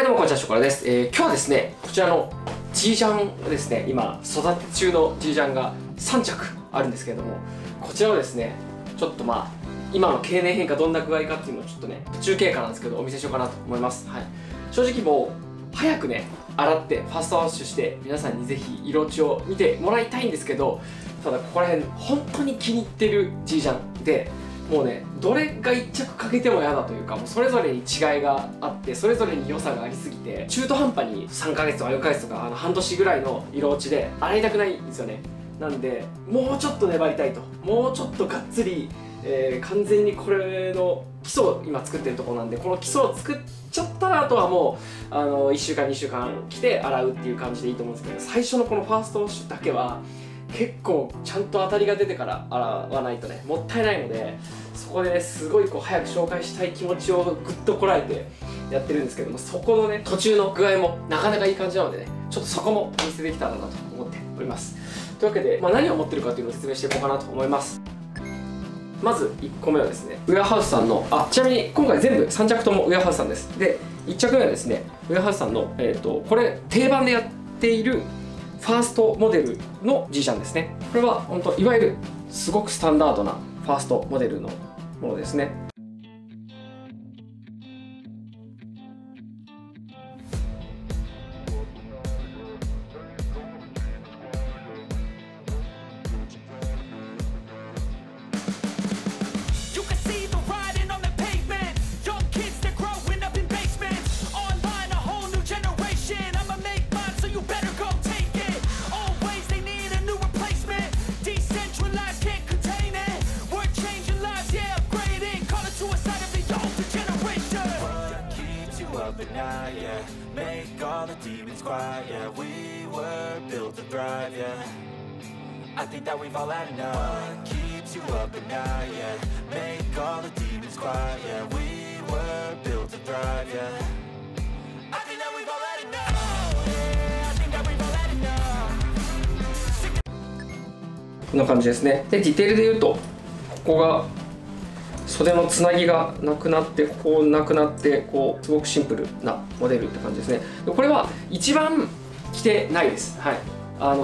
はい、どうもこんにちは、ショコラです。今日はですね、こちらの G ジャンをですね、今育て中の G ジャンが3着あるんですけれども、こちらをですね、ちょっと今の経年変化どんな具合かっていうのをちょっとね、途中経過なんですけどお見せしようかなと思います。はい、正直もう早くね、洗ってファーストワッシュして皆さんにぜひ色落ちを見てもらいたいんですけど、ただここら辺本当に気に入ってる G ジャンで。もうね、どれが1着欠けても嫌だというか、もうそれぞれに違いがあって、それぞれに良さがありすぎて、中途半端に3ヶ月とか4ヶ月とか半年ぐらいの色落ちで洗いたくないんですよね。なんでもうちょっと粘りたいと、もうちょっとがっつり、完全にこれの基礎を今作ってるところなんで、この基礎を作っちゃったらあとはもう1週間2週間来て洗うっていう感じでいいと思うんですけど、最初のこのファーストウォッシュだけは結構ちゃんと当たりが出てから洗わないとね、もったいないので、そこでね、すごいこう早く紹介したい気持ちをぐっとこらえてやってるんですけども、そこのね途中の具合もなかなかいい感じなのでね、ちょっとそこもお見せできたらなと思っております。というわけで、何を持ってるかというのを説明していこうかなと思います。まず1個目はですね、ウェアハウスさんのちなみに今回全部3着ともウェアハウスさんです。で、1着目はですね、ウェアハウスさんの、これ定番でやっているファーストモデルの G ジャンですね。これは本当いわゆるすごくスタンダードなファーストモデルのものですね。こんな感じですね。で、ディテールでいうと、ここが袖のつなぎがなくなって、ここなくなって、こうすごくシンプルなモデルって感じですね。で、これは一番着てないです。はい、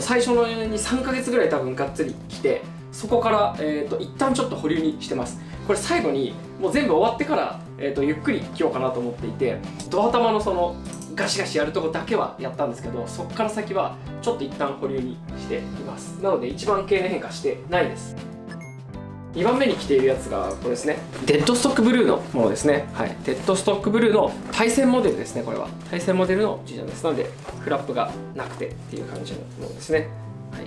最初のに3ヶ月ぐらい多分がっつり着て、そこから、一旦ちょっと保留にしてます。これ最後にもう全部終わってから、ゆっくり着ようかなと思っていて、ドア玉のそのガシガシやるとこだけはやったんですけど、そこから先はちょっと一旦保留にしています。なので一番経年変化してないです。2番目に着ているやつがこれですね。デッドストックブルーのものですね。はい、デッドストックブルーの対戦モデルですね。これは対戦モデルの G ジャンです。なのでフラップがなくてっていう感じのものですね。はい、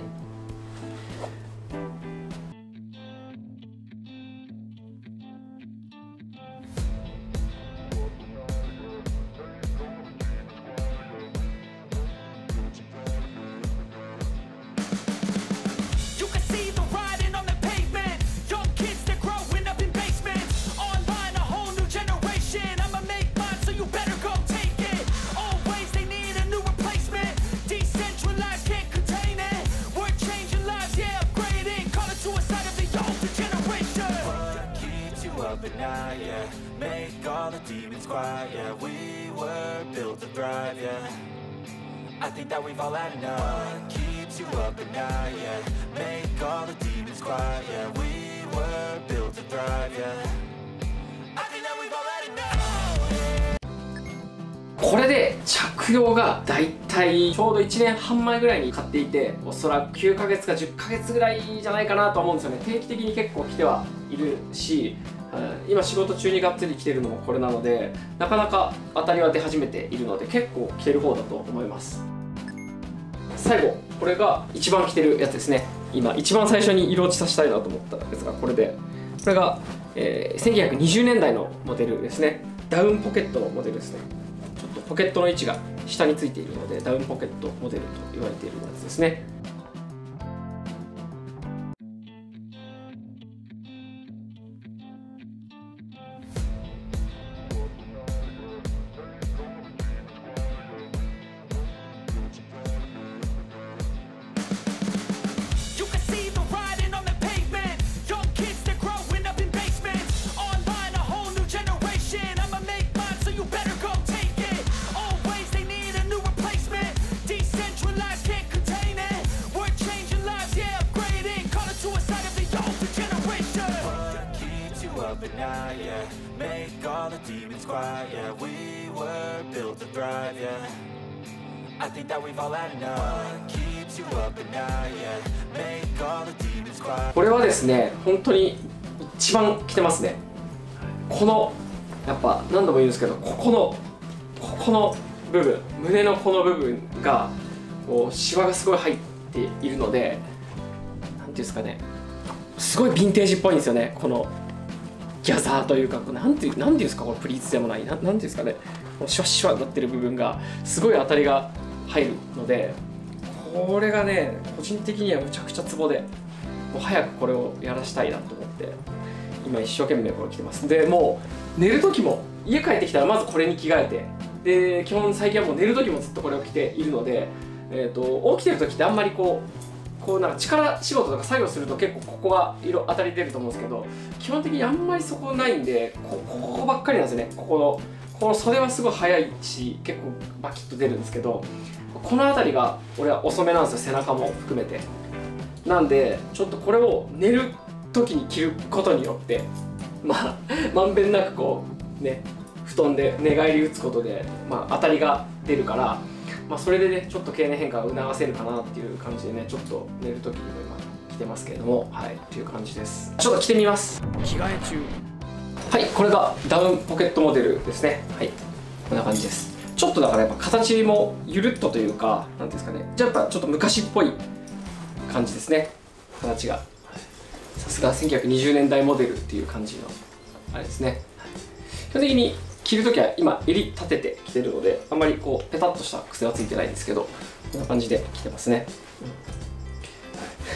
これで着用がだいたいちょうど1年半前ぐらいに買っていて、おそらく9ヶ月か10ヶ月ぐらいじゃないかなと思うんですよね。定期的に結構着てはいるし、今仕事中にがっつり着てるのもこれなので、なかなか当たりは出始めているので、結構着てる方だと思います。最後、これが一番着てるやつですね。今一番最初に色落ちさせたいなと思ったやつがこれで、これが、1920年代のモデルですね。ダウンポケットのモデルですね。ちょっとポケットの位置が下についているので、ダウンポケットモデルと言われているやつですね。quiet, yeah. We were built to thrive, yeah. I think that we've all had enough. Keeps you up at night, yeah. Make all the demons quiet. これはですね、本当に一番来てますね。このやっぱ何度も言うんですけど、ここの部分、胸のこの部分がこうシワがすごい入っているので、なんていうんですかね、すごいヴィンテージっぽいんですよね。このギャザーというか、なんていうんですか、これプリーツでもない、なんていうんですかね、このシュワシュワになってる部分がすごい当たりが入るので、これがね個人的にはむちゃくちゃツボで、もう早くこれをやらしたいなと思って今一生懸命これ着てます。でもう寝る時も、家帰ってきたらまずこれに着替えて、で基本最近はもう寝る時もずっとこれを着ているので、起きてる時ってあんまりこうなんか力仕事とか作業すると結構ここは色当たり出ると思うんですけど、基本的にあんまりそこないんで、ここばっかりなんですよね。この袖はすごい速いし結構バキッと出るんですけど、この辺りが俺は遅めなんですよ、背中も含めて。なんでちょっとこれを寝る時に着ることによって、まあまんべんなくこうね布団で寝返り打つことで、まあ、当たりが出るから。まあそれでね、ちょっと経年変化を促せるかなっていう感じでね、ちょっと寝る時にも今着てますけれども、はい、っていう感じです。ちょっと着てみます。着替え中。はい、これがダウンポケットモデルですね。はい、こんな感じです。ちょっとだからやっぱ形もゆるっとというか、なんていうんですかね、やっぱちょっと昔っぽい感じですね、形が。さすが1920年代モデルっていう感じのあれですね。基本的に着るときは今襟立てて着てるので、あんまりこうペタッとした癖はついてないんですけど、こんな感じで着てますね。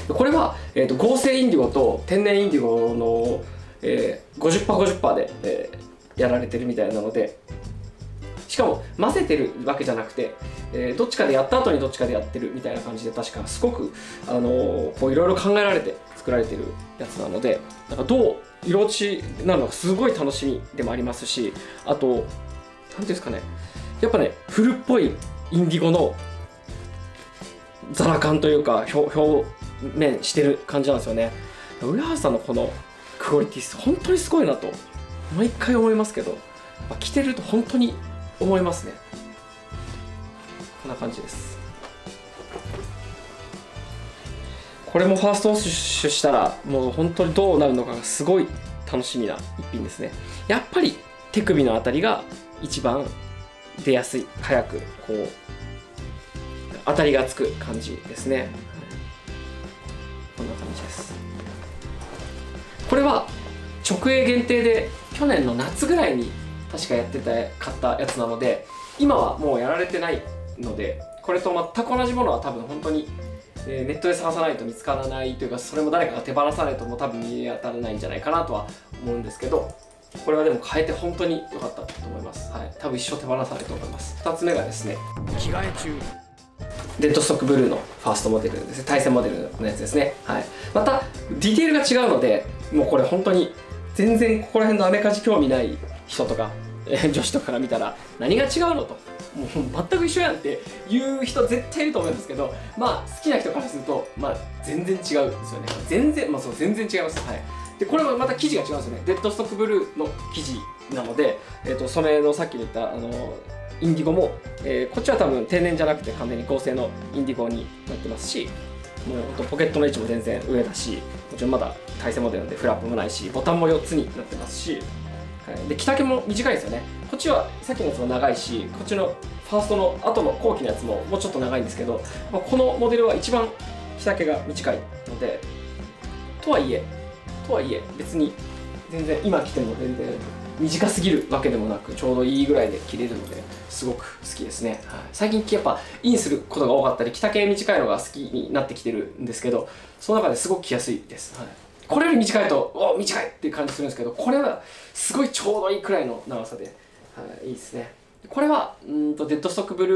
これは、合成インディゴと天然インディゴの、50%50% で、やられてるみたいなので、しかも混ぜてるわけじゃなくて、どっちかでやった後にどっちかでやってるみたいな感じで、確かすごく、こういろいろ考えられて作られてるやつなので、なんかどう色落ちなのがすごい楽しみでもありますし、あと何ていうんですかね、やっぱね古っぽいインディゴのザラ感というか表面してる感じなんですよね。浦原さんのこのクオリティー本当にすごいなと毎回思いますけど、着てると本当に思いますね。こんな感じです。これもファーストウォッシュしたらもう本当にどうなるのかがすごい楽しみな一品ですね。やっぱり手首のあたりが一番出やすい、早くこう当たりがつく感じですね。こんな感じです。これは直営限定で去年の夏ぐらいに確かやってて買ったやつなので、今はもうやられてないので、これと全く同じものは多分本当にネットで探さないと見つからないというか、それも誰かが手放さないともう多分見当たらないんじゃないかなとは思うんですけど、これはでも変えて本当に良かったと思います。はい、多分一生手放さないと思います。2つ目がですね、着替え中。デッドストックブルーのファーストモデルですね、対戦モデルのやつですね。はい、またディテールが違うので、もうこれ本当に全然ここら辺のアメカジ興味ない人とか女子とかが見たら何が違うのと、もう全く一緒やんっていう人絶対いると思うんですけど、まあ好きな人からすると、まあ全然違うんですよね。全然違います。はい、でこれもまた生地が違うんですよね。デッドストックブルーの生地なので、染めのさっき言ったインディゴも、こっちは多分天然じゃなくて完全に合成のインディゴになってますし、もうポケットの位置も全然上だし、もちろんまだ対戦モデルなんでフラップもないし、ボタンも4つになってますし、で着丈も短いですよね。こっちはさっきのやつも長いし、こっちのファーストの後の後期のやつももうちょっと長いんですけど、このモデルは一番着丈が短いので、とはいえ別に全然今着ても全然短すぎるわけでもなく、ちょうどいいぐらいで着れるのですごく好きですね。はい、最近やっぱインすることが多かったり、着丈短いのが好きになってきてるんですけど、その中ですごく着やすいです。はい、これより短いとお短いっていう感じするんですけど、これはすごいちょうどいいくらいの長さで、はい、いいですね。これはデッドストックブル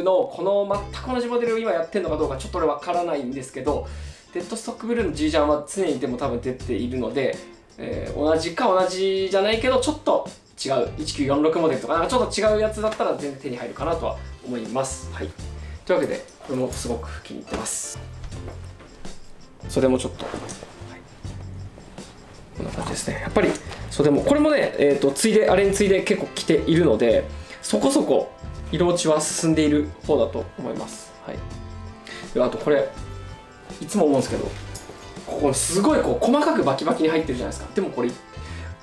ーのこの全く同じモデルを今やってるのかどうかちょっと俺わからないんですけど、デッドストックブルーの G ジャンは常にでも多分出ているので、同じじゃないけどちょっと違う1946モデルとか、なんかちょっと違うやつだったら全然手に入るかなとは思います。はい、というわけでこれもすごく気に入ってます。袖もちょっとこんな感じですね。やっぱり袖もこれもね、あれに次いで結構着ているので、そこそこ色落ちは進んでいる方だと思います。はい、であとこれいつも思うんですけど、ここすごいこう細かくバキバキに入ってるじゃないですか。でもこれフ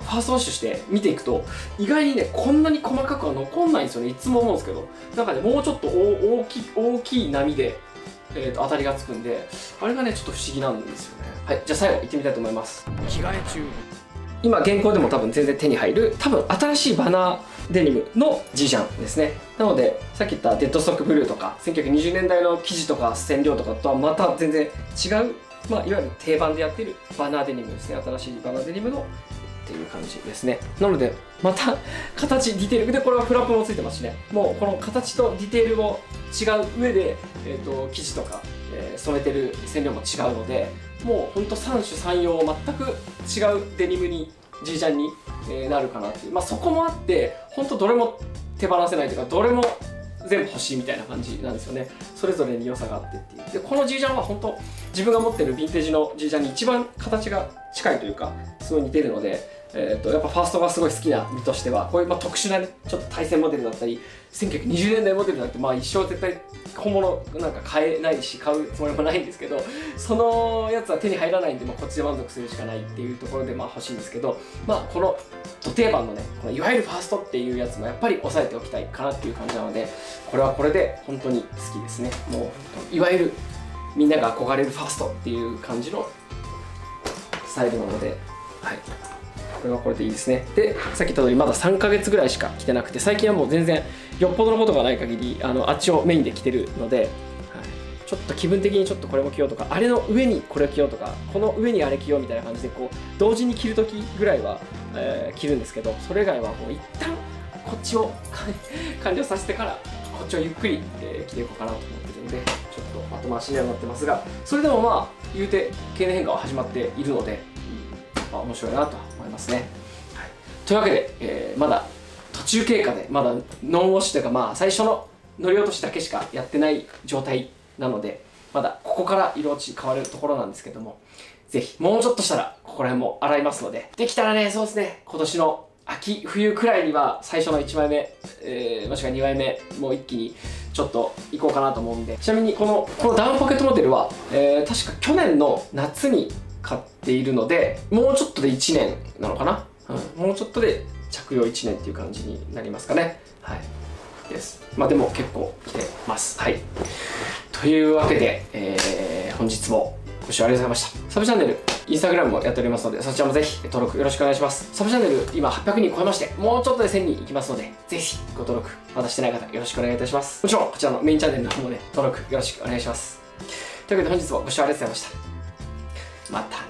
ァーストウォッシュして見ていくと意外にね、こんなに細かくは残んないんですよね。いつも思うんですけど、なんかね、もうちょっと大きい波で、当たりがつくんで、あれがねちょっと不思議なんですよね。はい、じゃあ最後行ってみたいと思います。着替え中、今現行でも多分全然手に入る、多分新しいバナーデニムのジージャンですね。なのでさっき言ったデッドストックブルーとか1920年代の生地とか染料とかとはまた全然違う、まあ、いわゆる定番でやっているバナーデニムですね。新しいバナーデニムのっていう感じですね。なのでまた形ディテールで、これはフラップもついてますしね、もうこの形とディテールも違う上で、生地とか、染めてる染料も違うので、もうほんと三種三様全く違うデニムにジージャンになるかなっていう、まあ、そこもあってほんとどれも手放せないというか、どれも全部欲しいみたいな感じなんですよね。それぞれに良さがあってっていう。でこのジージャンは本当自分が持ってるヴィンテージのジージャンに一番形が近いというか、すごい似てるので、やっぱファーストがすごい好きな身としては、こういうまあ特殊なねちょっと対戦モデルだったり1920年代モデルだって、まあ一生絶対本物なんか買えないし買うつもりもないんですけど、そのやつは手に入らないんで、まあ、こっちで満足するしかないっていうところでまあ欲しいんですけど、まあこのド定番のね、このいわゆるファーストっていうやつもやっぱり押さえておきたいかなっていう感じなので、これはこれで本当に好きですね。もういわゆるみんなが憧れるファーストっていう感じのスタイルなので、はい、これはこれでいいですね。でさっき言った通りまだ3ヶ月ぐらいしか着てなくて、最近はもう全然よっぽどのことがない限りあっちをメインで着てるので、はい、ちょっと気分的にちょっとこれも着ようとか、あれの上にこれ着ようとか、この上にあれ着ようみたいな感じでこう同時に着るときぐらいは、着るんですけど、それ以外はもう一旦こっちを完了させてからこっちをゆっくり、着ていこうかなと思ってるので、ちょっと後回しにはなってますが、それでもまあ言うて経年変化は始まっているので、まあ、面白いなと思いますね。はい、というわけで、まだ途中経過でまだノンウォッシュというか、まあ、最初の乗り落としだけしかやってない状態なので、まだここから色落ち変わるところなんですけども、ぜひもうちょっとしたらここら辺も洗いますので、できたらね、そうですね、今年の秋冬くらいには最初の1枚目、もしくは2枚目もう一気にちょっといこうかなと思うんで、ちなみにこのダウンポケットモデルは、確か去年の夏に買っているので、もうちょっとで1年なのかな、うん、もうちょっとで着用1年っていう感じになりますかね。はいです。まあでも結構着てます。はい、というわけで、本日もご視聴ありがとうございました。サブチャンネル、インスタグラムもやっておりますので、そちらもぜひ登録よろしくお願いします。サブチャンネル今800人超えまして、もうちょっとで1000人いきますので、ぜひご登録まだしてない方よろしくお願いいたします。もちろんこちらのメインチャンネルの方もね、登録よろしくお願いします。というわけで本日もご視聴ありがとうございました。またね。